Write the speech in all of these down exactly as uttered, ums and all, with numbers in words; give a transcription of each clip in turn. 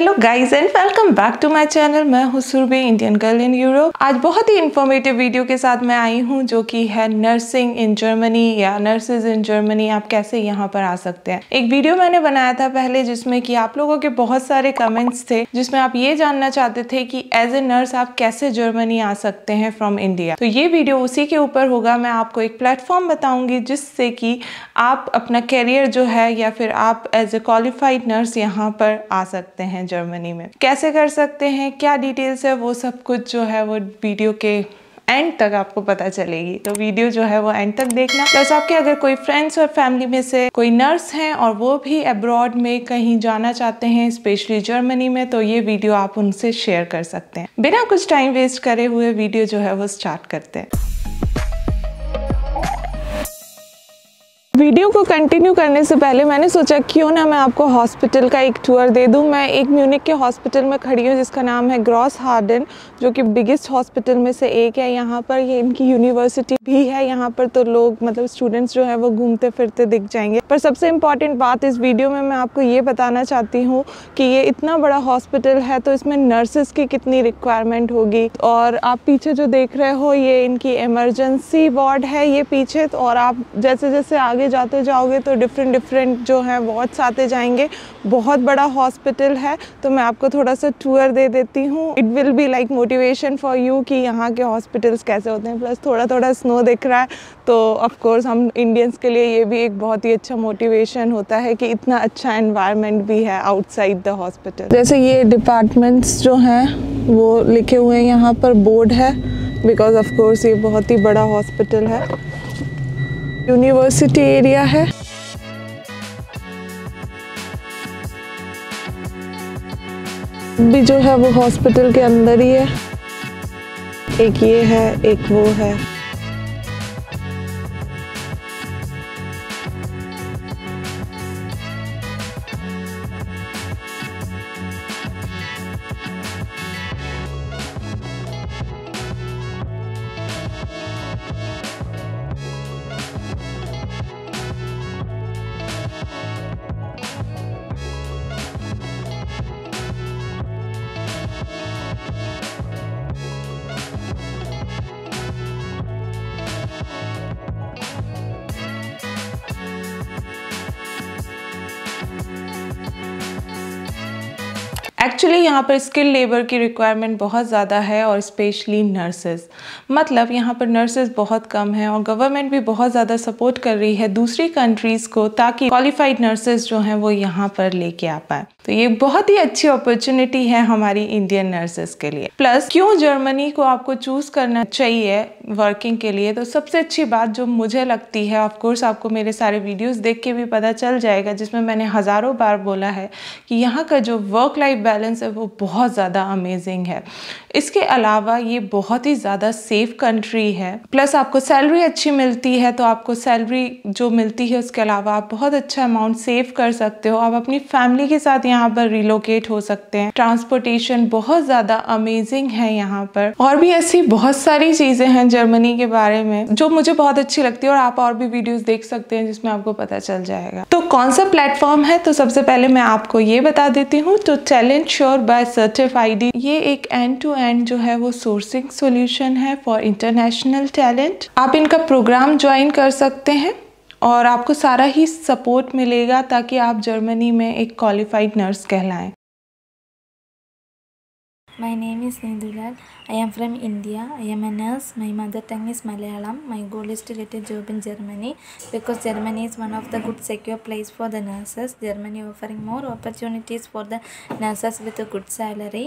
Hello guys and welcome back to my channel. मैं हूँ सुरभी, Indian girl in Europe. आज बहुत ही इन्फॉर्मेटिव वीडियो के साथ मैं आई हूँ जो कि है नर्सिंग इन जर्मनी या नर्सेज इन जर्मनी, आप कैसे यहाँ पर आ सकते हैं। एक वीडियो मैंने बनाया था पहले जिसमें कि आप लोगों के बहुत सारे कमेंट्स थे जिसमें आप ये जानना चाहते थे कि एज ए नर्स आप कैसे जर्मनी आ सकते हैं फ्रॉम इंडिया। तो ये वीडियो उसी के ऊपर होगा। मैं आपको एक प्लेटफॉर्म बताऊँगी जिससे कि आप अपना करियर जो है या फिर आप एज ए क्वालिफाइड नर्स यहाँ पर आ सकते हैं जर्मनी में। कैसे कर सकते हैं, क्या डिटेल्स है, वो सब कुछ जो है वो वीडियो के एंड तक आपको पता चलेगी। तो वीडियो जो है वो एंड तक देखना। प्लस आपके अगर कोई फ्रेंड्स और फैमिली में से कोई नर्स हैं और वो भी अब्रॉड में कहीं जाना चाहते हैं, स्पेशली जर्मनी में, तो ये वीडियो आप उनसे शेयर कर सकते हैं। बिना कुछ टाइम वेस्ट करे हुए वीडियो जो है वो स्टार्ट करते हैं। वीडियो को कंटिन्यू करने से पहले मैंने सोचा क्यों ना मैं आपको हॉस्पिटल का एक टूर दे दूं। मैं एक म्यूनिक के हॉस्पिटल में खड़ी हूं जिसका नाम है ग्रॉस हार्डन, जो कि बिगेस्ट हॉस्पिटल में से एक है यहाँ पर। ये इनकी यूनिवर्सिटी भी है यहाँ पर, तो लोग मतलब स्टूडेंट्स जो है वो घूमते फिरते दिख जाएंगे। पर सबसे इम्पॉर्टेंट बात इस वीडियो में मैं आपको ये बताना चाहती हूँ कि ये इतना बड़ा हॉस्पिटल है तो इसमें नर्सेज की कितनी रिक्वायरमेंट होगी। और आप पीछे जो देख रहे हो ये इनकी इमरजेंसी वार्ड है ये पीछे, और आप जैसे जैसे आगे जाते जाओगे तो डिफरेंट डिफरेंट जो है वार्ड्स आते जाएंगे। बहुत बड़ा हॉस्पिटल है तो मैं आपको थोड़ा सा टूर दे देती हूँ। It will be like motivation for you कि यहाँ के हॉस्पिटल्स कैसे होते हैं। प्लस थोड़ा थोड़ा स्नो दिख रहा है तो ऑफकोर्स हम इंडियंस के लिए ये भी एक बहुत ही अच्छा मोटिवेशन होता है कि इतना अच्छा एनवायरनमेंट भी है आउटसाइड द हॉस्पिटल। जैसे ये डिपार्टमेंट्स जो हैं वो लिखे हुए हैं यहाँ पर, बोर्ड है, बिकॉज ऑफकोर्स ये बहुत ही बड़ा हॉस्पिटल है। यूनिवर्सिटी एरिया है। भी जो है वो हॉस्पिटल के अंदर ही है। एक ये है, एक वो है। एक्चुअली यहाँ पर स्किल लेबर की रिक्वायरमेंट बहुत ज़्यादा है और स्पेशली नर्सेज, मतलब यहाँ पर नर्सेज बहुत कम हैं। और गवर्नमेंट भी बहुत ज़्यादा सपोर्ट कर रही है दूसरी कंट्रीज़ को ताकि क्वालिफाइड नर्सेज जो हैं वो यहाँ पर लेके आ पाए। तो ये बहुत ही अच्छी अपॉर्चुनिटी है हमारी इंडियन नर्सेज के लिए। प्लस क्यों जर्मनी को आपको चूज़ करना चाहिए वर्किंग के लिए, तो सबसे अच्छी बात जो मुझे लगती है, ऑफकोर्स आपको मेरे सारे वीडियोज़ देख के भी पता चल जाएगा जिसमें मैंने हज़ारों बार बोला है कि यहाँ का जो वर्क लाइफ बैलेंस है वो बहुत ज़्यादा अमेजिंग है। इसके अलावा ये बहुत ही ज़्यादा सेफ कंट्री है। प्लस आपको सैलरी अच्छी मिलती है, तो आपको सैलरी जो मिलती है उसके अलावा आप बहुत अच्छा अमाउंट सेव कर सकते हो। आप अपनी फैमिली के साथ यहाँ पर रिलोकेट हो सकते हैं। ट्रांसपोर्टेशन बहुत ज़्यादा अमेजिंग है यहाँ पर। और भी ऐसी बहुत सारी चीज़ें हैं जर्मनी के बारे में जो मुझे बहुत अच्छी लगती है, और आप और भी वीडियोज़ देख सकते हैं जिसमें आपको पता चल जाएगा। तो कौन सा प्लेटफॉर्म है, तो सबसे पहले मैं आपको ये बता देती हूँ। तो टैलेंट TalentSure बाय सर्टिफाइड, ये एक एंड टू एंड जो है वो सोर्सिंग सॉल्यूशन है फॉर इंटरनेशनल टैलेंट। आप इनका प्रोग्राम ज्वाइन कर सकते हैं और आपको सारा ही सपोर्ट मिलेगा ताकि आप जर्मनी में एक क्वालिफाइड नर्स कहलाएं। My name is Nidhula. I am from India. I am a nurse. My mother tongue is Malayalam. My goal is to get a job in Germany because Germany is one of the good secure place for the nurses. Germany offering more opportunities for the nurses with a good salary.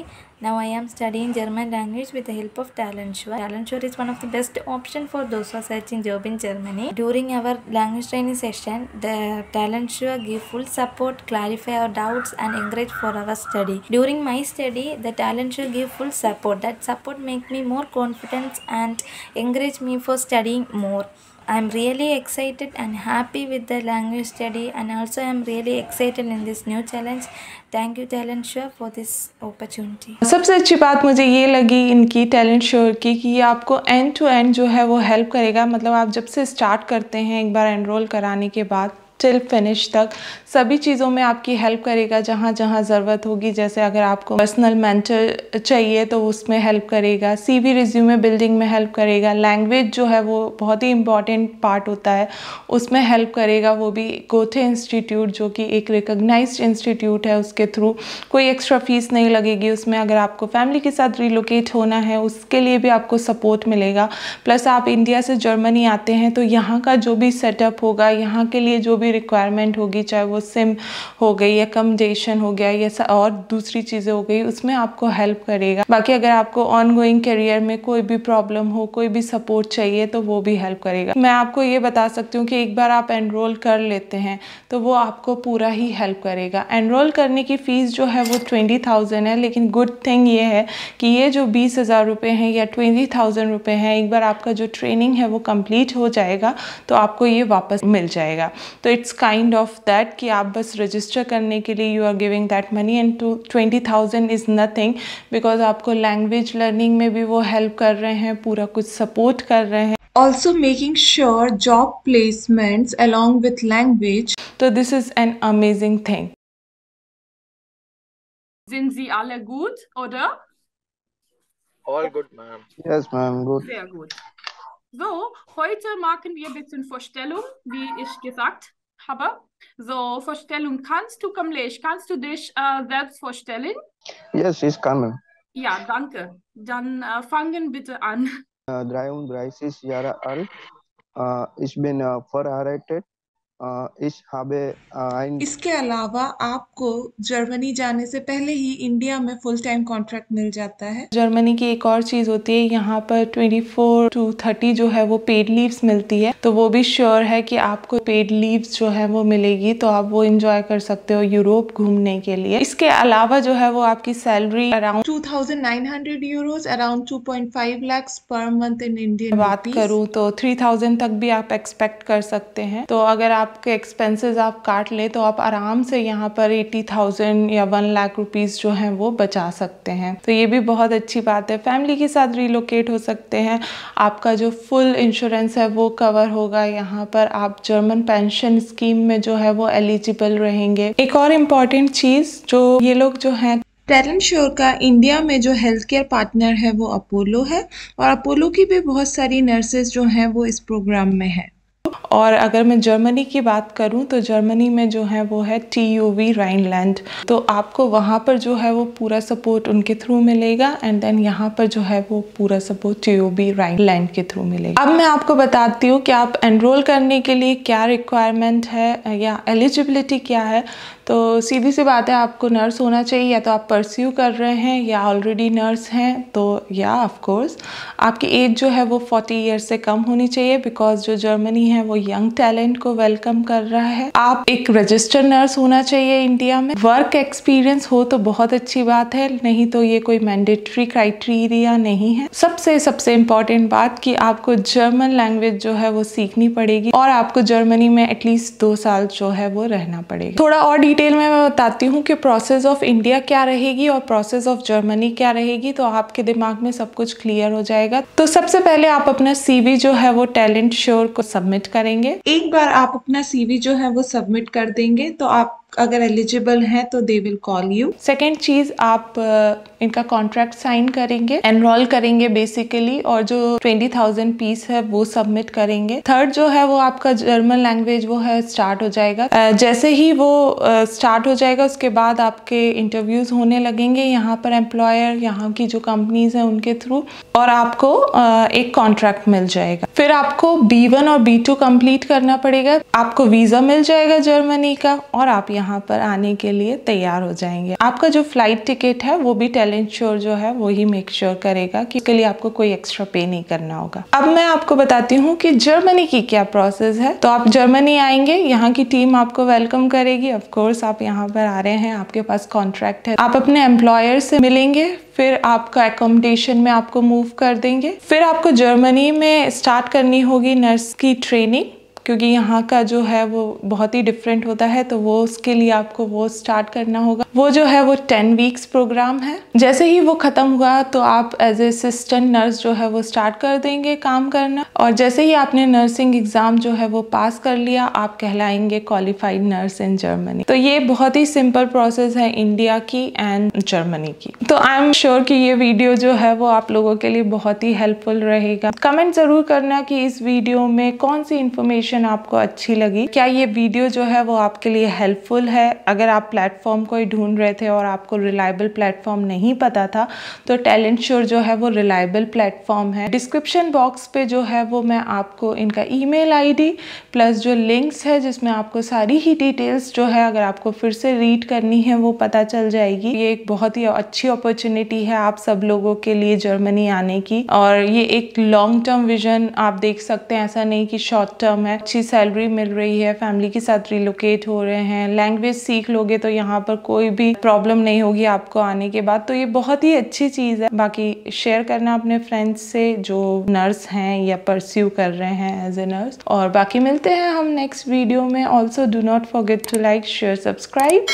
Now I am studying German language with the help of TalentSure. TalentSure is one of the best option for those who are searching job in Germany. During our language training session, the TalentSure give full support, clarify our doubts, and encourage for our study. During my study, the TalentSure give full support. That support make me more confident and encourage me for studying more. I am really excited and happy with the language study, and also I am really excited in this new challenge. Thank you TalentSure for this opportunity. सबसे अच्छी बात मुझे ये लगी इनकी TalentSure की कि ये आपको एंड टू एंड जो है वो हेल्प करेगा। मतलब आप जब से स्टार्ट करते हैं, एक बार एनरोल कराने के बाद टिल फिनिश तक सभी चीज़ों में आपकी हेल्प करेगा जहाँ जहाँ ज़रूरत होगी। जैसे अगर आपको पर्सनल मेंटर चाहिए तो उसमें हेल्प करेगा, सीवी रिज्यूमे बिल्डिंग में हेल्प करेगा, लैंग्वेज जो है वो बहुत ही इम्पॉर्टेंट पार्ट होता है उसमें हेल्प करेगा, वो भी गोथे इंस्टीट्यूट जो कि एक रिकॉग्नाइज्ड इंस्टीट्यूट है उसके थ्रू। कोई एक्स्ट्रा फीस नहीं लगेगी उसमें। अगर आपको फैमिली के साथ रिलोकेट होना है उसके लिए भी आपको सपोर्ट मिलेगा। प्लस आप इंडिया से जर्मनी आते हैं तो यहाँ का जो भी सेटअप होगा, यहाँ के लिए जो भी रिक्वायरमेंट होगी, चाहे वो सिम हो गई, अकोमोडेशन हो गया, ये और दूसरी चीज़ें हो गई, उसमें आपको हेल्प करेगा। बाकी अगर आपको ऑन गोइंग करियर में कोई भी प्रॉब्लम हो, कोई भी सपोर्ट चाहिए तो वो भी हेल्प करेगा। मैं आपको ये बता सकती हूँ कि एक बार आप एनरोल कर लेते हैं तो वो आपको पूरा ही हेल्प करेगा। एनरोल करने की फ़ीस जो है वो ट्वेंटी थाउजेंड है, लेकिन गुड थिंग ये है कि ये जो बीस हज़ार रुपये हैं या ट्वेंटी थाउजेंड रुपये हैं, एक बार आपका जो ट्रेनिंग है वो कंप्लीट हो जाएगा तो आपको ये वापस मिल जाएगा। तो इट्स काइंड ऑफ दैट कि आप बस रजिस्टर करने के लिए you are giving that money, and to twenty thousand is nothing because आपको लैंग्वेज लर्निंग में भी वो हेल्प कर रहे हैं, पूरा कुछ सपोर्ट कर रहे हैं। Also making sure job placements along with language. So this is an amazing thing. Sind Sie alle gut, oder? All good, ma'am. Yes, ma'am, good. Sehr gut. So, heute machen wir ein bisschen Vorstellung, wie ich gesagt habe. So, Vorstellung kannst du, Kamlesh, kannst du dich uh, selbst vorstellen? Yes, ich kann. Ja, danke. Dann uh, fangen bitte an. Uh, dreiunddreißig Jahre alt. Uh, ich bin uh, verheiratet. Uh, ich habe uh, ein इसके अलावा आपको Germany जाने से पहले ही India में full time contract मिल जाता है। जर्मनी की एक और चीज़ होती है, यहाँ पर चौबीस टू तीस जो है वो पेड लीव्स मिलती है, तो वो भी श्योर है कि आपको पेड लीव्स जो है वो मिलेगी, तो आप वो एंजॉय कर सकते हो यूरोप घूमने के लिए। इसके अलावा जो है वो आपकी salary around two thousand nine hundred euros around two point five lakhs per month in India. बात करूँ तो थ्री थाउजेंड तक भी आप एक्सपेक्ट कर सकते हैं। तो अगर आप आपके एक्सपेंसेस आप काट ले तो आप आराम से यहाँ पर अस्सी हज़ार या वन लाख रुपीस जो हैं वो बचा सकते हैं। तो ये भी बहुत अच्छी बात है। फैमिली के साथ रिलोकेट हो सकते हैं। आपका जो फुल इंश्योरेंस है वो कवर होगा यहाँ पर। आप जर्मन पेंशन स्कीम में जो है वो एलिजिबल रहेंगे। एक और इम्पॉर्टेंट चीज़ जो ये लोग जो हैं, टैलेंटश्योर का इंडिया में जो हेल्थ केयर पार्टनर है वो अपोलो है, और अपोलो की भी बहुत सारी नर्सेज जो हैं वो इस प्रोग्राम में है। और अगर मैं जर्मनी की बात करूं तो जर्मनी में जो है वो है टी ओ वी राइनलैंड, तो आपको वहां पर जो है वो पूरा सपोर्ट उनके थ्रू मिलेगा, एंड देन यहां पर जो है वो पूरा support T O V Rheinland के थ्रू मिलेगा। अब मैं आपको बताती हूँ कि आप एनरोल करने के लिए क्या रिक्वायरमेंट है या एलिजिबिलिटी क्या है। तो सीधी सी बात है, आपको नर्स होना चाहिए, या तो आप परस्यू कर रहे हैं या ऑलरेडी नर्स हैं, तो या ऑफकोर्स आपकी एज जो है वो फोर्टी ईयर्स से कम होनी चाहिए, बिकॉज जो जर्मनी है वो यंग टैलेंट को वेलकम कर रहा है। आप एक रजिस्टर्ड नर्स होना चाहिए इंडिया में। वर्क एक्सपीरियंस हो तो बहुत अच्छी बात है, नहीं तो ये कोई मैंडेटरी क्राइटेरिया नहीं है। सबसे सबसे इम्पॉर्टेंट बात कि आपको जर्मन लैंग्वेज जो है वो सीखनी पड़ेगी, और आपको जर्मनी में एटलीस्ट दो साल जो है वो रहना पड़ेगा। थोड़ा और डिटेल में मैं बताती हूँ कि प्रोसेस ऑफ इंडिया क्या रहेगी और प्रोसेस ऑफ जर्मनी क्या रहेगी, तो आपके दिमाग में सब कुछ क्लियर हो जाएगा। तो सबसे पहले आप अपना सीवी जो है वो टैलेंट श्योर को सबमिट करेंगे। एक बार आप अपना सीवी जो है वो सबमिट कर देंगे तो आप अगर एलिजिबल हैं तो they will call you. Second चीज, आप इनका कॉन्ट्रैक्ट साइन करेंगे, एनरोल करेंगे बेसिकली, और जो ट्वेंटी थाउजेंड पीस है वो सबमिट करेंगे। थर्ड जो है वो आपका जर्मन लैंग्वेज वो है स्टार्ट हो जाएगा। जैसे ही वो स्टार्ट हो जाएगा उसके बाद आपके इंटरव्यूज होने लगेंगे यहाँ पर एम्प्लॉयर, यहाँ की जो कंपनीज हैं उनके थ्रू, और आपको एक कॉन्ट्रैक्ट मिल जाएगा। फिर आपको बी वन और बी टू कम्प्लीट करना पड़ेगा, आपको वीजा मिल जाएगा जर्मनी का, और आप यहाँ पर आने के लिए तैयार हो जाएंगे। आपका जो फ्लाइट टिकट है वो भी टैलेंटश्योर जो है वो ही मेक श्योर करेगा कि इसके लिए आपको कोई एक्स्ट्रा पे नहीं करना होगा। अब मैं आपको बताती हूँ कि जर्मनी की क्या प्रोसेस है। तो आप जर्मनी आएंगे, यहाँ की टीम आपको वेलकम करेगी। ऑफ कोर्स आप यहाँ पर आ रहे हैं, आपके पास कॉन्ट्रैक्ट है, आप अपने एम्प्लॉयर से मिलेंगे, फिर आपका एकोमोडेशन में आपको मूव कर देंगे। फिर आपको जर्मनी में स्टार्ट करनी होगी नर्स की ट्रेनिंग, क्योंकि यहाँ का जो है वो बहुत ही डिफरेंट होता है, तो वो उसके लिए आपको वो स्टार्ट करना होगा। वो जो है वो टेन वीक्स प्रोग्राम है। जैसे ही वो ख़त्म हुआ तो आप एज ए असिस्टेंट नर्स जो है वो स्टार्ट कर देंगे काम करना, और जैसे ही आपने नर्सिंग एग्ज़ाम जो है वो पास कर लिया आप कहलाएंगे क्वालिफाइड नर्स इन जर्मनी। तो ये बहुत ही सिंपल प्रोसेस है इंडिया की एंड जर्मनी की। तो आई एम श्योर कि ये वीडियो जो है वो आप लोगों के लिए बहुत ही हेल्पफुल रहेगा। कमेंट ज़रूर करना कि इस वीडियो में कौन सी इन्फॉर्मेशन आपको अच्छी लगी, क्या ये वीडियो जो है वो आपके लिए हेल्पफुल है। अगर आप प्लेटफॉर्म कोई ढूंढ रहे थे और आपको रिलायबल प्लेटफॉर्म नहीं पता था तो टैलेंट श्योर जो है वो रिलायबल प्लेटफॉर्म है। डिस्क्रिप्शन बॉक्स पे जो है वो मैं आपको इनका ईमेल आईडी प्लस जो लिंक्स है जिसमें आपको सारी ही डिटेल्स जो है अगर आपको फिर से रीड करनी है वो पता चल जाएगी। ये एक बहुत ही अच्छी अपॉर्चुनिटी है आप सब लोगों के लिए जर्मनी आने की, और ये एक लॉन्ग टर्म विजन आप देख सकते हैं, ऐसा नहीं कि शॉर्ट टर्म है। अच्छी सैलरी मिल रही है, फैमिली के साथ रिलोकेट हो रहे हैं, लैंग्वेज सीख लोगे तो यहाँ पर कोई भी प्रॉब्लम नहीं होगी आपको आने के बाद, तो ये बहुत ही अच्छी चीज़ है। बाकी शेयर करना अपने फ्रेंड्स से जो नर्स हैं या परस्यू कर रहे हैं एज ए नर्स, और बाकी मिलते हैं हम नेक्स्ट वीडियो में। Also do not forget to like share subscribe,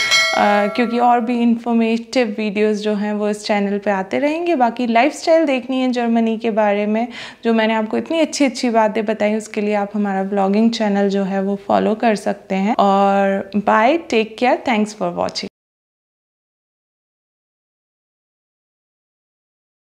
क्योंकि और भी इंफॉर्मेटिव वीडियोज़ जो हैं वो इस चैनल पर आते रहेंगे। बाकी लाइफ स्टाइल देखनी है जर्मनी के बारे में, जो मैंने आपको इतनी अच्छी अच्छी बातें बताई उसके लिए आप हमारा ब्लॉगिंग चैनल जो है वो फॉलो कर सकते हैं। और bye, take care, thanks for watching.